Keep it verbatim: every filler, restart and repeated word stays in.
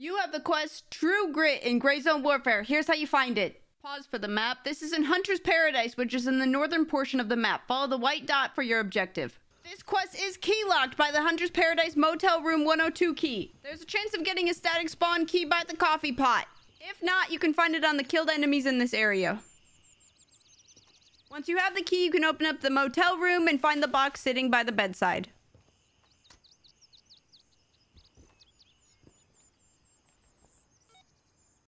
You have the quest True Grit in Gray Zone Warfare. Here's how you find it. Pause for the map. This is in Hunter's Paradise, which is in the northern portion of the map. Follow the white dot for your objective. This quest is key locked by the Hunter's Paradise Motel Room one oh two key. There's a chance of getting a static spawn key by the coffee pot. If not, you can find it on the killed enemies in this area. Once you have the key, you can open up the motel room and find the box sitting by the bedside.